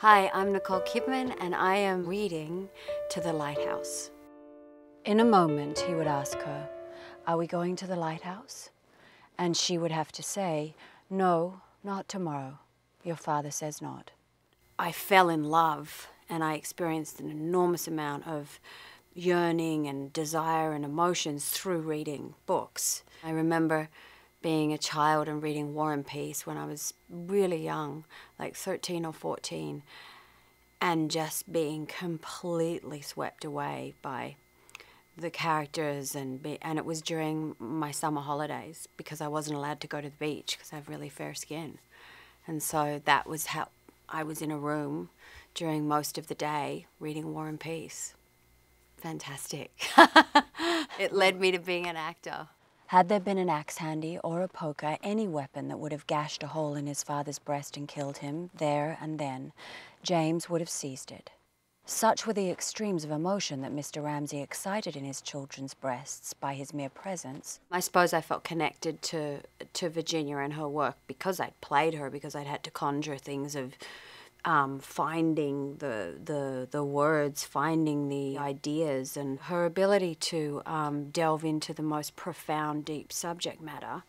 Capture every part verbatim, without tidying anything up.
Hi, I'm Nicole Kidman, and I am reading To the Lighthouse. In a moment, he would ask her, "Are we going to the lighthouse?" And she would have to say, "No, not tomorrow. Your father says not." I fell in love, and I experienced an enormous amount of yearning and desire and emotions through reading books. I remember being a child and reading War and Peace when I was really young, like thirteen or fourteen, and just being completely swept away by the characters, and, be, and it was during my summer holidays because I wasn't allowed to go to the beach because I have really fair skin. And so that was how I was in a room during most of the day reading War and Peace. Fantastic. It led me to being an actor. Had there been an axe handy or a poker, any weapon that would have gashed a hole in his father's breast and killed him, there and then, James would have seized it. Such were the extremes of emotion that Mister Ramsay excited in his children's breasts by his mere presence. I suppose I felt connected to, to Virginia and her work because I'd played her, because I'd had to conjure things of um, finding the, the, the words, finding the ideas, and her ability to um, delve into the most profound, deep subject matter,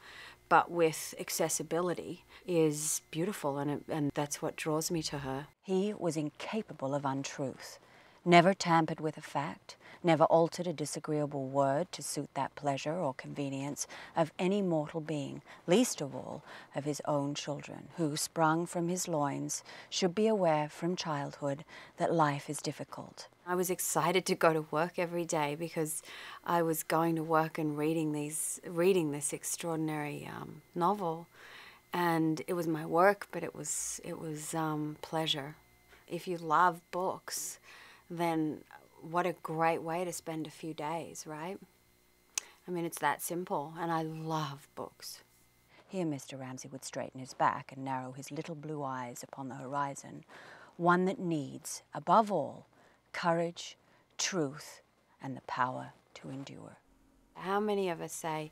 but with accessibility, is beautiful, and, it, and that's what draws me to her. He was incapable of untruth, never tampered with a fact, never altered a disagreeable word to suit that pleasure or convenience of any mortal being, least of all of his own children, who, sprung from his loins, should be aware from childhood that life is difficult. I was excited to go to work every day because I was going to work and reading, these, reading this extraordinary um, novel, and it was my work, but it was, it was um, pleasure. If you love books, then what a great way to spend a few days, right? I mean, it's that simple, and I love books. Here Mister Ramsay would straighten his back and narrow his little blue eyes upon the horizon, one that needs, above all, courage, truth, and the power to endure. How many of us say,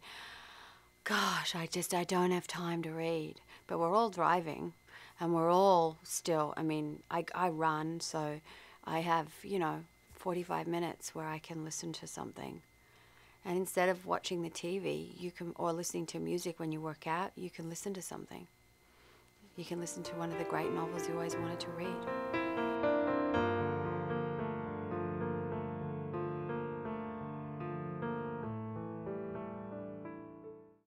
"Gosh, I just, I don't have time to read," but we're all driving, and we're all still, I mean, I, I run, so I have, you know, forty-five minutes where I can listen to something. And instead of watching the T V, you can, or listening to music when you work out, you can listen to something. You can listen to one of the great novels you always wanted to read.